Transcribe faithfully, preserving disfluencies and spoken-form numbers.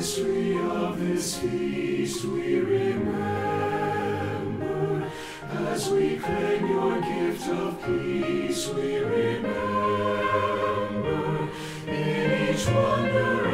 mystery of this feast we remember. As we claim your gift of peace we remember. In each wonder